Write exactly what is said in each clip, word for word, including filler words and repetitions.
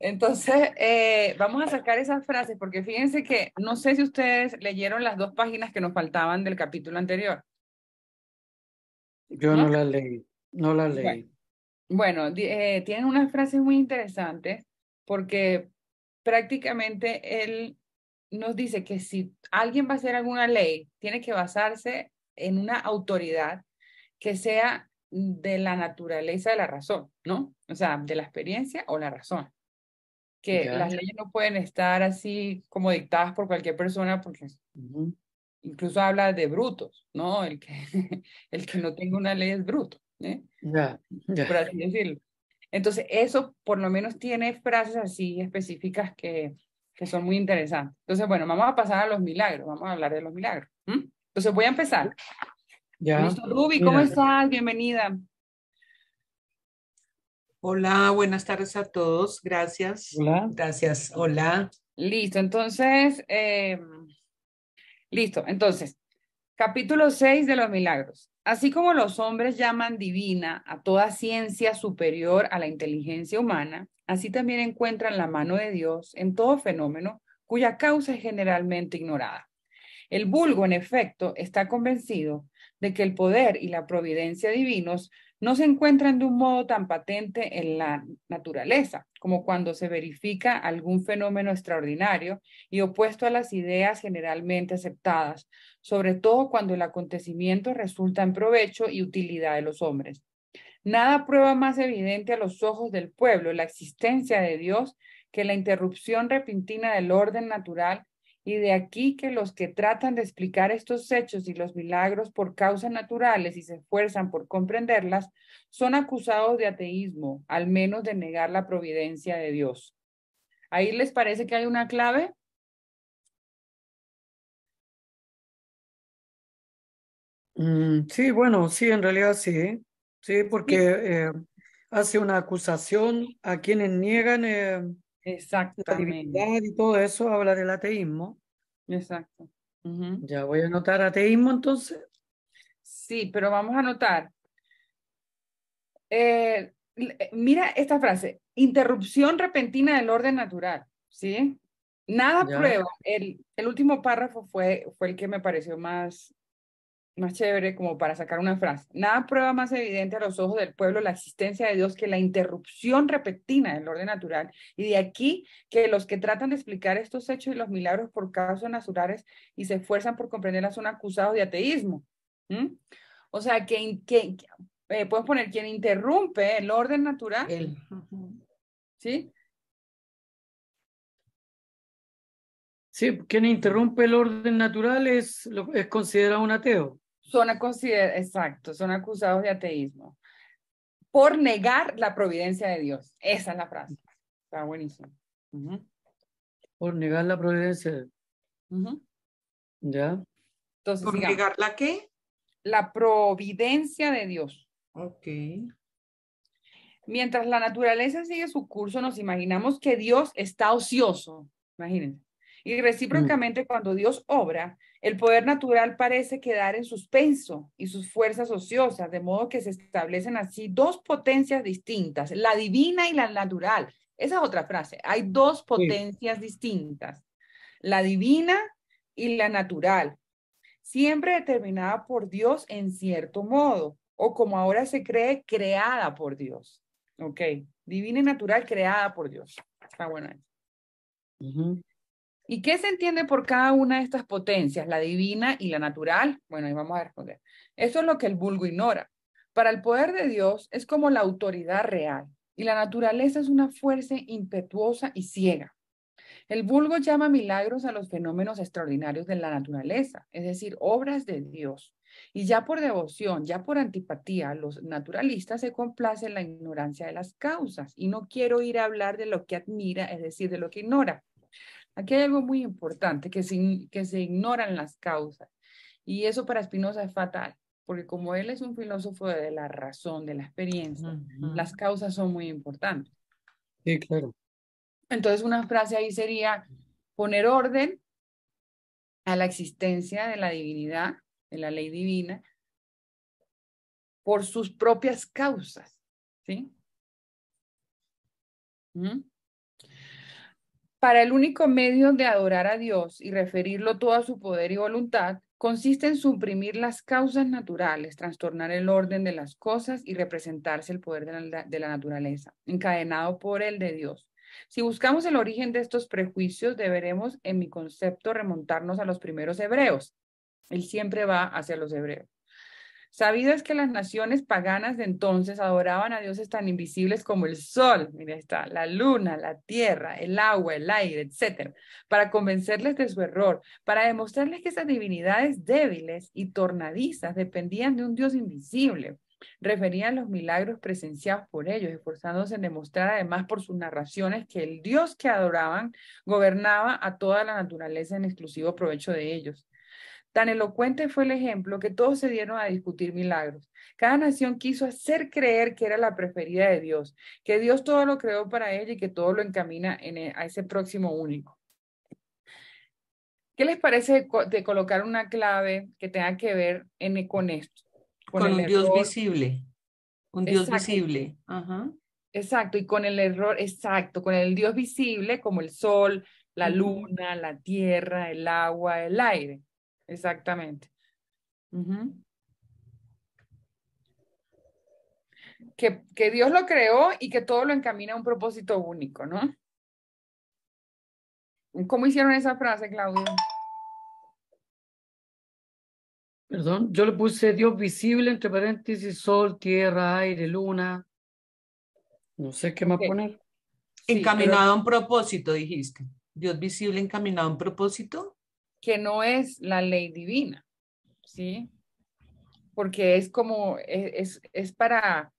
Entonces, eh, vamos a sacar esas frases, porque fíjense que no sé si ustedes leyeron las dos páginas que nos faltaban del capítulo anterior. Yo no, no las leí, no las leí. Bueno, bueno eh, tienen unas frases muy interesantes, porque prácticamente él nos dice que si alguien va a hacer alguna ley, tiene que basarse en una autoridad que sea de la naturaleza de la razón, ¿no? O sea, de la experiencia o la razón. Que yeah. las leyes no pueden estar así como dictadas por cualquier persona, porque uh-huh. incluso habla de brutos, ¿no? El que, el que no tenga una ley es bruto, ¿eh? Yeah. Yeah. Por así decirlo. Entonces, eso por lo menos tiene frases así específicas que, que son muy interesantes. Entonces, bueno, vamos a pasar a los milagros, vamos a hablar de los milagros. ¿Mm? Entonces, voy a empezar. Ya. Listo, Ruby, ¿cómo Mira. estás? Bienvenida. Hola, buenas tardes a todos. Gracias. Hola. Gracias. Hola. Listo, entonces, eh, listo. Entonces, capítulo seis de los milagros. Así como los hombres llaman divina a toda ciencia superior a la inteligencia humana, así también encuentran la mano de Dios en todo fenómeno cuya causa es generalmente ignorada. El vulgo, en efecto, está convencido de que el poder y la providencia divinos no se encuentran de un modo tan patente en la naturaleza, como cuando se verifica algún fenómeno extraordinario y opuesto a las ideas generalmente aceptadas, sobre todo cuando el acontecimiento resulta en provecho y utilidad de los hombres. Nada prueba más evidente a los ojos del pueblo la existencia de Dios que la interrupción repentina del orden natural. Y de aquí que los que tratan de explicar estos hechos y los milagros por causas naturales y se esfuerzan por comprenderlas, son acusados de ateísmo, al menos de negar la providencia de Dios. ¿Ahí les parece que hay una clave? Mm, sí, bueno, sí, en realidad sí. Sí, porque eh, hace una acusación a quienes niegan... Eh, Exactamente. La divinidad y todo eso habla del ateísmo. Exacto. Uh-huh. Ya voy a anotar ateísmo entonces. Sí, pero vamos a anotar. Eh, mira esta frase, interrupción repentina del orden natural, ¿sí? Nada ya. prueba. El, el último párrafo fue, fue el que me pareció más, más chévere como para sacar una frase. Nada prueba más evidente a los ojos del pueblo la existencia de Dios que la interrupción repentina del orden natural, y de aquí que los que tratan de explicar estos hechos y los milagros por causas naturales y se esfuerzan por comprenderlas son acusados de ateísmo. ¿Mm? O sea, que, que eh, puedes poner quien interrumpe el orden natural. Él. ¿Sí? Sí, quien interrumpe el orden natural es, es considerado un ateo. Son consider- Exacto, son acusados de ateísmo por negar la providencia de Dios. Esa es la frase. Está buenísimo. Uh-huh. Por negar la providencia. Uh-huh. ¿Ya? Entonces, ¿por digamos, negar la qué? La providencia de Dios. Ok. Mientras la naturaleza sigue su curso, nos imaginamos que Dios está ocioso. Imagínense. Y recíprocamente, cuando Dios obra, el poder natural parece quedar en suspenso y sus fuerzas ociosas, de modo que se establecen así dos potencias distintas, la divina y la natural. Esa es otra frase. Hay dos potencias sí. distintas, la divina y la natural, siempre determinada por Dios en cierto modo, o como ahora se cree, creada por Dios. Ok, divina y natural creada por Dios. Está bueno. Uh-huh. ¿Y qué se entiende por cada una de estas potencias, la divina y la natural? Bueno, ahí vamos a responder. Eso es lo que el vulgo ignora. Para el poder de Dios es como la autoridad real, y la naturaleza es una fuerza impetuosa y ciega. El vulgo llama milagros a los fenómenos extraordinarios de la naturaleza, es decir, obras de Dios. Y ya por devoción, ya por antipatía, los naturalistas se complacen en la ignorancia de las causas, y no quiero ir a hablar de lo que admira, es decir, de lo que ignora. Aquí hay algo muy importante, que se, que se ignoran las causas. Y eso para Spinoza es fatal, porque como él es un filósofo de la razón, de la experiencia, uh-huh. las causas son muy importantes. Sí, claro. Entonces una frase ahí sería poner orden a la existencia de la divinidad, de la ley divina, por sus propias causas, ¿sí? ¿Mm? Para el único medio de adorar a Dios y referirlo todo a su poder y voluntad, consiste en suprimir las causas naturales, trastornar el orden de las cosas y representarse el poder de la, de la naturaleza, encadenado por el de Dios. Si buscamos el origen de estos prejuicios, deberemos, en mi concepto, remontarnos a los primeros hebreos. Él siempre va hacia los hebreos. Sabido es que las naciones paganas de entonces adoraban a dioses tan invisibles como el sol, mira está, la luna, la tierra, el agua, el aire, etcétera, para convencerles de su error, para demostrarles que esas divinidades débiles y tornadizas dependían de un dios invisible. Referían los milagros presenciados por ellos, esforzándose en demostrar además por sus narraciones que el dios que adoraban gobernaba a toda la naturaleza en exclusivo provecho de ellos. Tan elocuente fue el ejemplo que todos se dieron a discutir milagros. Cada nación quiso hacer creer que era la preferida de Dios, que Dios todo lo creó para ella y que todo lo encamina en el, a ese próximo único. ¿Qué les parece de, de colocar una clave que tenga que ver en, con esto? Con, con un error. Dios visible. Un Dios exacto. visible. Ajá. Exacto, y con el error, exacto, con el Dios visible como el sol, la luna, la tierra, el agua, el aire. Exactamente. Uh-huh. que, que Dios lo creó y que todo lo encamina a un propósito único, ¿no? ¿Cómo hicieron esa frase, Claudia? Perdón, yo le puse Dios visible, entre paréntesis, sol, tierra, aire, luna. No sé qué más okay. poner. Sí, encaminado pero... a un propósito, dijiste. Dios visible encaminado a un propósito. Que no es la ley divina, ¿sí? Porque es como, es, es para,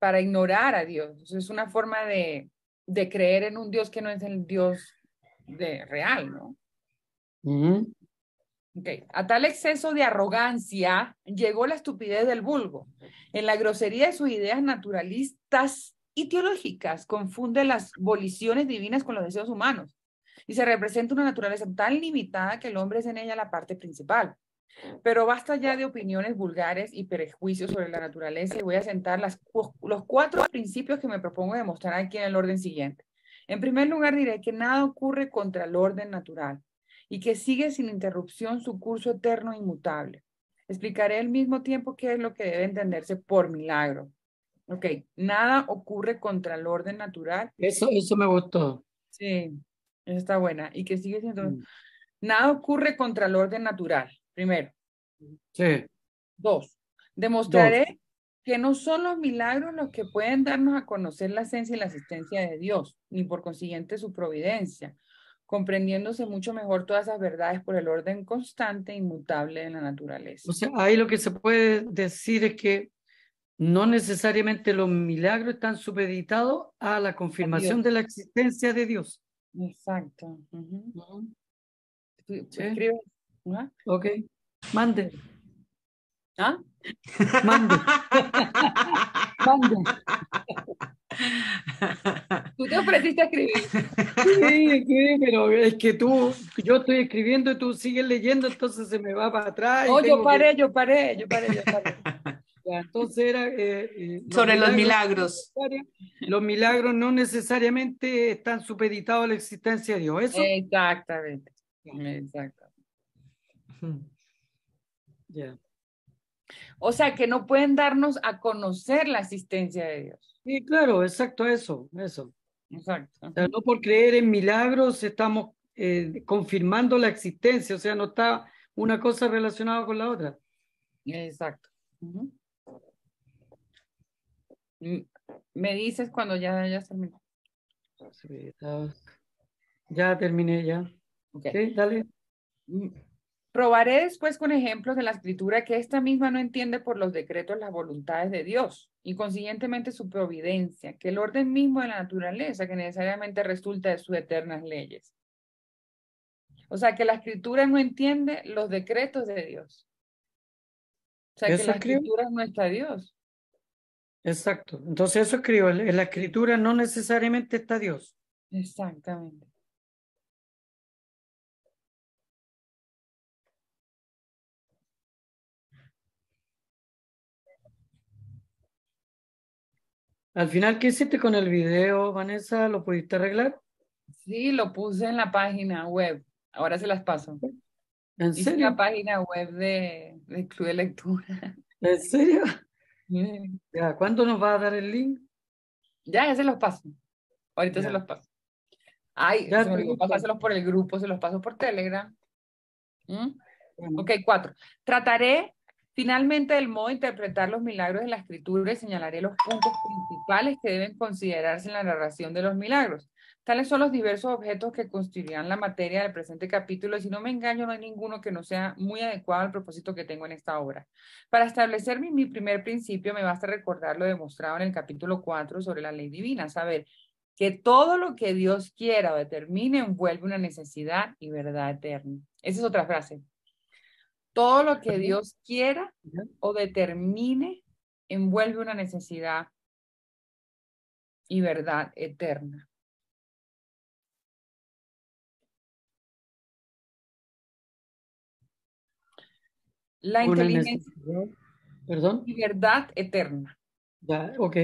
para ignorar a Dios. Es una forma de, de creer en un Dios que no es el Dios de, real, ¿no? Uh-huh. Okay. A tal exceso de arrogancia llegó la estupidez del vulgo. En la grosería de sus ideas naturalistas y teológicas confunde las voliciones divinas con los deseos humanos. Y se representa una naturaleza tan limitada que el hombre es en ella la parte principal. Pero basta ya de opiniones vulgares y prejuicios sobre la naturaleza y voy a sentar las, los cuatro principios que me propongo demostrar aquí en el orden siguiente. En primer lugar diré que nada ocurre contra el orden natural y que sigue sin interrupción su curso eterno e inmutable. Explicaré al mismo tiempo qué es lo que debe entenderse por milagro. Ok, nada ocurre contra el orden natural. Eso, eso me gustó. Sí. Esa está buena. Y que sigue siendo... Mm. Nada ocurre contra el orden natural, primero. Sí. Dos. Demostraré Dos. que no son los milagros los que pueden darnos a conocer la esencia y la existencia de Dios, ni por consiguiente su providencia, comprendiéndose mucho mejor todas esas verdades por el orden constante e inmutable de la naturaleza. O sea, ahí lo que se puede decir es que no necesariamente los milagros están supeditados a la confirmación a de la existencia de Dios. Exacto. Uh-huh. Uh-huh. ¿Sí? Escribe. Uh-huh. Ok. Mande. ¿Ah? Mande. Mande. Tú te ofreciste a escribir. Sí, sí, pero es que tú, yo estoy escribiendo y tú sigues leyendo, entonces se me va para atrás. No, yo paré, que... yo paré, yo paré, yo paré. Ya, entonces era... Eh, eh, los sobre los milagros. Los milagros no necesariamente están supeditados a la existencia de Dios, ¿eso? Exactamente. Exactamente. Yeah. O sea, que no pueden darnos a conocer la existencia de Dios. Sí, claro, exacto, eso. eso. Exacto. O sea, no por creer en milagros estamos eh, confirmando la existencia, o sea, no está una cosa relacionada con la otra. Exacto. Uh-huh. Me dices cuando ya, ya terminé. Ya terminé, ya. Okay. Sí, dale. Probaré después con ejemplos de la escritura que esta misma no entiende por los decretos las voluntades de Dios y consiguientemente su providencia, que el orden mismo de la naturaleza que necesariamente resulta de sus eternas leyes. O sea, que la escritura no entiende los decretos de Dios. O sea, que la escritura no está Dios. Exacto. Entonces eso escribo. En la escritura no necesariamente está Dios. Exactamente. Al final, ¿qué hiciste con el video, Vanessa? ¿Lo pudiste arreglar? Sí, lo puse en la página web. Ahora se las paso. ¿En serio? Hice la página web de, de Club de Lectura. ¿En serio? Sí. Ya, ¿cuándo nos va a dar el link? Ya, ya se los paso. Ahorita ya. se los paso. Ay, ya se me olvidó pasárselos por el grupo, se los paso por Telegram. ¿Mm? Ok, cuatro. Trataré finalmente del modo de interpretar los milagros de la Escritura y señalaré los puntos principales que deben considerarse en la narración de los milagros. Tales son los diversos objetos que constituirán la materia del presente capítulo y si no me engaño no hay ninguno que no sea muy adecuado al propósito que tengo en esta obra. Para establecer mi, mi primer principio me basta recordar lo demostrado en el capítulo cuatro sobre la ley divina, saber que todo lo que Dios quiera o determine envuelve una necesidad y verdad eterna. Esa es otra frase. Todo lo que Dios quiera o determine envuelve una necesidad y verdad eterna. La inteligencia ¿Perdón? y verdad eterna. Ya, ok.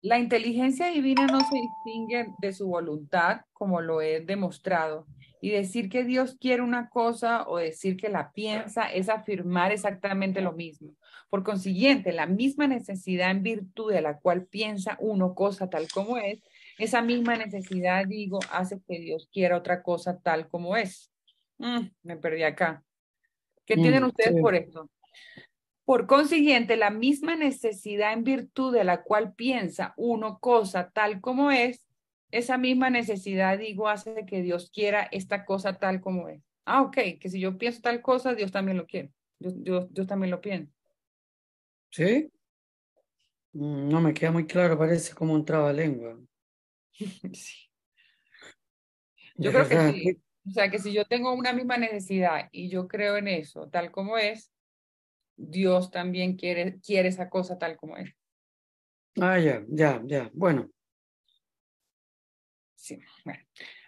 La inteligencia divina no se distingue de su voluntad, como lo he demostrado. Y decir que Dios quiere una cosa o decir que la piensa es afirmar exactamente lo mismo. Por consiguiente, la misma necesidad en virtud de la cual piensa uno cosa tal como es, esa misma necesidad, digo, hace que Dios quiera otra cosa tal como es. Mm, me perdí acá. ¿Qué entienden mm, ustedes sí. por esto? Por consiguiente, la misma necesidad en virtud de la cual piensa uno cosa tal como es, esa misma necesidad, digo, hace que Dios quiera esta cosa tal como es. Ah, ok, que si yo pienso tal cosa, Dios también lo quiere. Dios, Dios, Dios también lo piensa. ¿Sí? No me queda muy claro, parece como un trabalengua. sí. Yo creo que sí. O sea, que si yo tengo una misma necesidad y yo creo en eso tal como es, Dios también quiere, quiere esa cosa tal como es. Ah, ya, ya, ya. Bueno. Sí, bueno.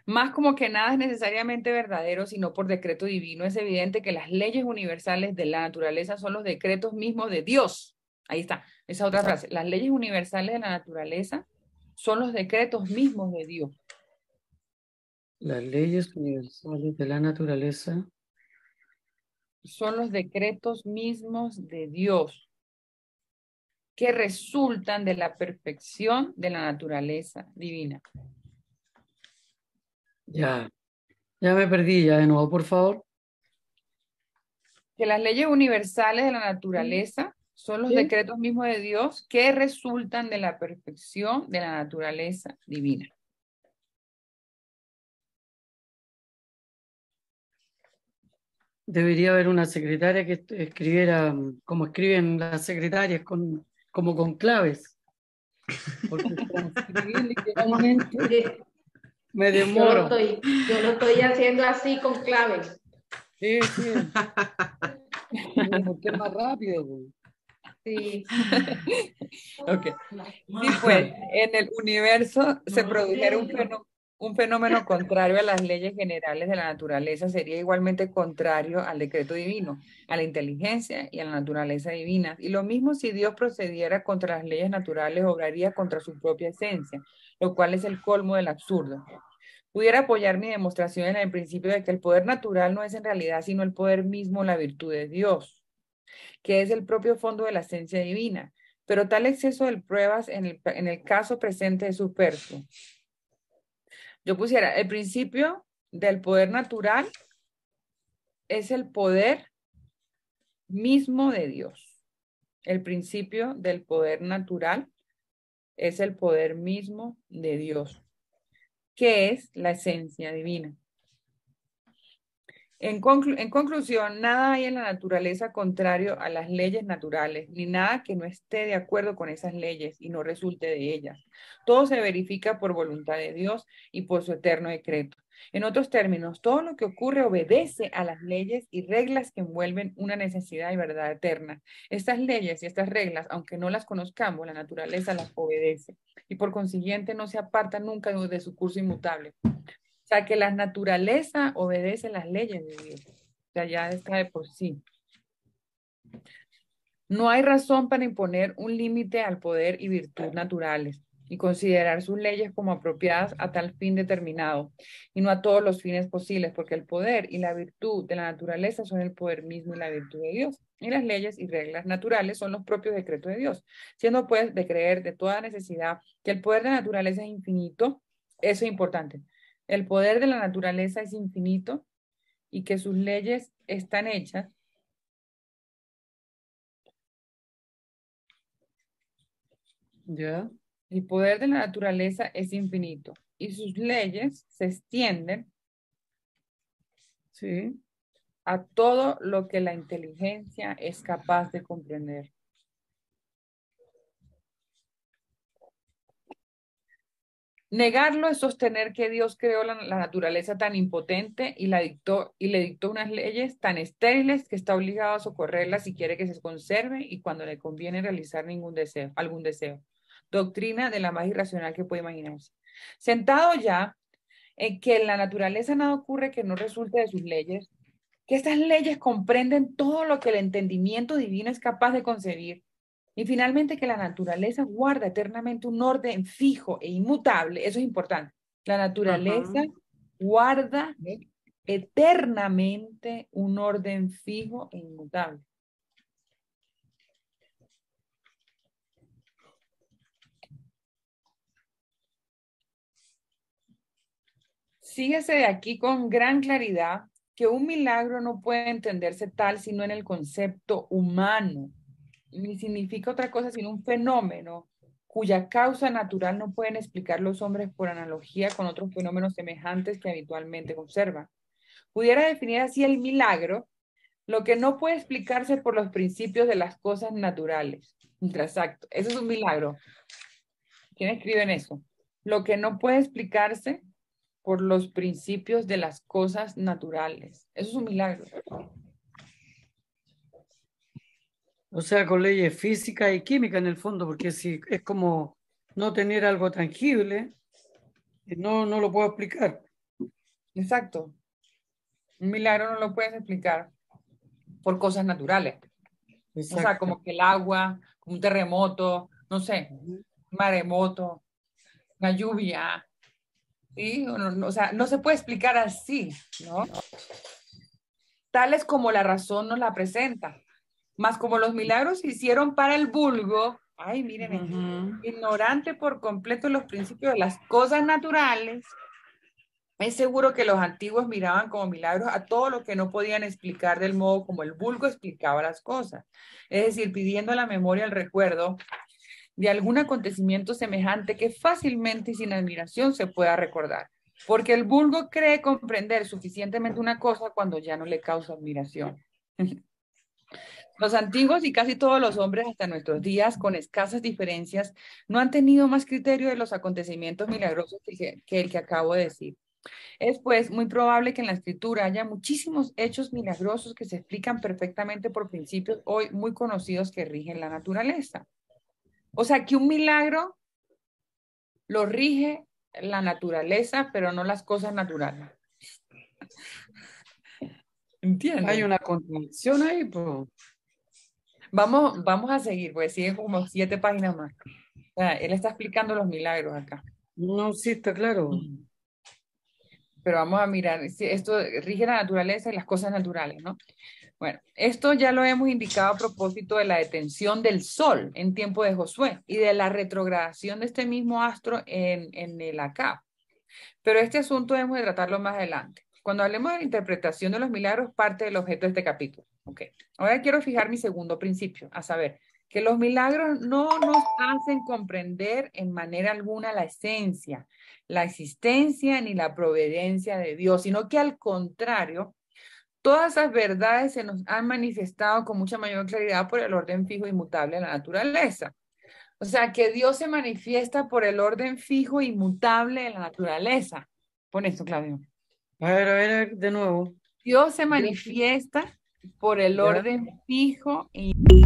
Más como que nada es necesariamente verdadero, sino por decreto divino. Es evidente que las leyes universales de la naturaleza son los decretos mismos de Dios. Ahí está, esa otra frase. Las leyes universales de la naturaleza son los decretos mismos de Dios. Las leyes universales de la naturaleza son los decretos mismos de Dios que resultan de la perfección de la naturaleza divina. Ya, ya me perdí, ya de nuevo, por favor. Que las leyes universales de la naturaleza son los ¿Sí? decretos mismos de Dios que resultan de la perfección de la naturaleza divina. Debería haber una secretaria que escribiera como escriben las secretarias, con, como con claves. Porque literalmente me demoro. Yo lo, estoy, yo lo estoy haciendo así con claves. Sí, sí. Porque es más rápido. Güey. Sí. Okay. Sí, pues, en el universo se produjera un fenómeno. Un fenómeno contrario a las leyes generales de la naturaleza sería igualmente contrario al decreto divino, a la inteligencia y a la naturaleza divina. Y lo mismo si Dios procediera contra las leyes naturales, obraría contra su propia esencia, lo cual es el colmo del absurdo. Pudiera apoyar mi demostración en el principio de que el poder natural no es en realidad sino el poder mismo, la virtud de Dios, que es el propio fondo de la esencia divina. Pero tal exceso de pruebas en el, en el caso presente es superfluo. Yo pusiera, el principio del poder natural es el poder mismo de Dios. El principio del poder natural es el poder mismo de Dios, que es la esencia divina. En, conclu- en conclusión, nada hay en la naturaleza contrario a las leyes naturales, ni nada que no esté de acuerdo con esas leyes y no resulte de ellas. Todo se verifica por voluntad de Dios y por su eterno decreto. En otros términos, todo lo que ocurre obedece a las leyes y reglas que envuelven una necesidad y verdad eterna. Estas leyes y estas reglas, aunque no las conozcamos, la naturaleza las obedece y por consiguiente no se aparta nunca de su curso inmutable. O sea, que la naturaleza obedece las leyes de Dios. O sea, ya está de por sí. No hay razón para imponer un límite al poder y virtud naturales y considerar sus leyes como apropiadas a tal fin determinado y no a todos los fines posibles, porque el poder y la virtud de la naturaleza son el poder mismo y la virtud de Dios, y las leyes y reglas naturales son los propios decretos de Dios, siendo pues de creer de toda necesidad que el poder de la naturaleza es infinito. Eso es importante, el poder de la naturaleza es infinito y que sus leyes están hechas ya yeah. El poder de la naturaleza es infinito y sus leyes se extienden sí. a todo lo que la inteligencia es capaz de comprender. Negarlo es sostener que Dios creó la, la naturaleza tan impotente y, la dictó, y le dictó unas leyes tan estériles que está obligado a socorrerla si quiere que se conserve y cuando le conviene realizar ningún deseo, algún deseo. Doctrina de la más irracional que puede imaginarse. Sentado ya en que en la naturaleza nada ocurre que no resulte de sus leyes, que estas leyes comprenden todo lo que el entendimiento divino es capaz de concebir, y finalmente que la naturaleza guarda eternamente un orden fijo e inmutable. Eso es importante. La naturaleza Ajá. guarda eternamente un orden fijo e inmutable. Síguese de aquí con gran claridad que un milagro no puede entenderse tal sino en el concepto humano, ni significa otra cosa sino un fenómeno cuya causa natural no pueden explicar los hombres por analogía con otros fenómenos semejantes que habitualmente observan. Pudiera definir así el milagro, lo que no puede explicarse por los principios de las cosas naturales. Exacto, eso es un milagro. ¿Quién escribe en eso? Lo que no puede explicarse por los principios de las cosas naturales. Eso es un milagro. O sea, con leyes físicas y químicas en el fondo, porque si es como no tener algo tangible, no, no lo puedo explicar. Exacto. Un milagro no lo puedes explicar por cosas naturales. Exacto. O sea, como que el agua, como un terremoto, no sé, un maremoto, una lluvia. Sí, o, no, o sea, no se puede explicar así, ¿no? Tales como la razón nos la presenta, más como los milagros se hicieron para el vulgo, ay, miren, uh-huh. ignorante por completo los principios de las cosas naturales, es seguro que los antiguos miraban como milagros a todo lo que no podían explicar del modo como el vulgo explicaba las cosas, es decir, pidiendo a la memoria el recuerdo de algún acontecimiento semejante que fácilmente y sin admiración se pueda recordar, porque el vulgo cree comprender suficientemente una cosa cuando ya no le causa admiración. Los antiguos y casi todos los hombres hasta nuestros días, con escasas diferencias, no han tenido más criterio de los acontecimientos milagrosos que, que el que acabo de decir. Es pues muy probable que en la escritura haya muchísimos hechos milagrosos que se explican perfectamente por principios hoy muy conocidos que rigen la naturaleza. O sea, que un milagro lo rige la naturaleza, pero no las cosas naturales. ¿Entiendes? Hay una contradicción ahí, pues. Vamos, vamos a seguir, pues sigue como siete páginas más. O sea, él está explicando los milagros acá. No, sí, está claro. Pero vamos a mirar, esto rige la naturaleza y las cosas naturales, ¿no? Bueno, esto ya lo hemos indicado a propósito de la detención del sol en tiempo de Josué y de la retrogradación de este mismo astro en, en el Acab. Pero este asunto debemos de tratarlo más adelante. Cuando hablemos de la interpretación de los milagros, parte del objeto de este capítulo. Okay. Ahora quiero fijar mi segundo principio, a saber, que los milagros no nos hacen comprender en manera alguna la esencia, la existencia ni la providencia de Dios, sino que al contrario, todas esas verdades se nos han manifestado con mucha mayor claridad por el orden fijo e inmutable de la naturaleza. O sea, que Dios se manifiesta por el orden fijo e inmutable de la naturaleza. Pon esto, Claudio. A ver, a ver, de nuevo. Dios se manifiesta por el orden fijo e inmutable.